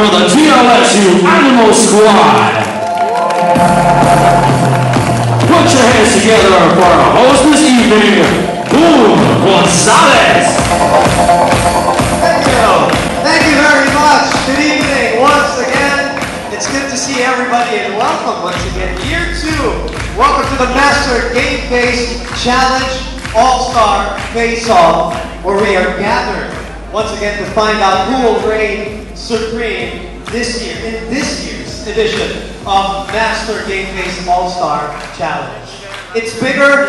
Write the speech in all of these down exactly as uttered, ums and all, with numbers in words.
for the D L S U Animo Squad. Put your hands together for our host this evening, Boom Gonzalez. Thank you. Thank you very much. Good evening once again. It's good to see everybody and welcome once again. Year two. Welcome to the Master Game Face Challenge All-Star Face-Off, where we are gathered once again to find out who will reign supreme this year, in this year's edition of Master Game Face All-Star Challenge. It's bigger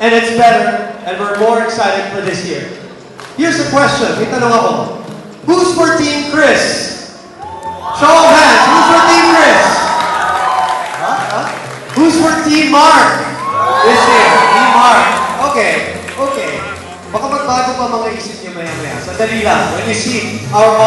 and it's better, and we're more excited for this year. Here's a question, who's for Team Chris? Show of hands, who's for Team Chris? Huh? Huh? Who's for Team Mark this year? Team Mark. Okay, okay. Baka magbago pa mga isip niyo maya maya. Sandali lang. When you see our